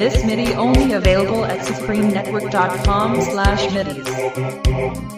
this MIDI only available at Supreme Network.com/MIDI.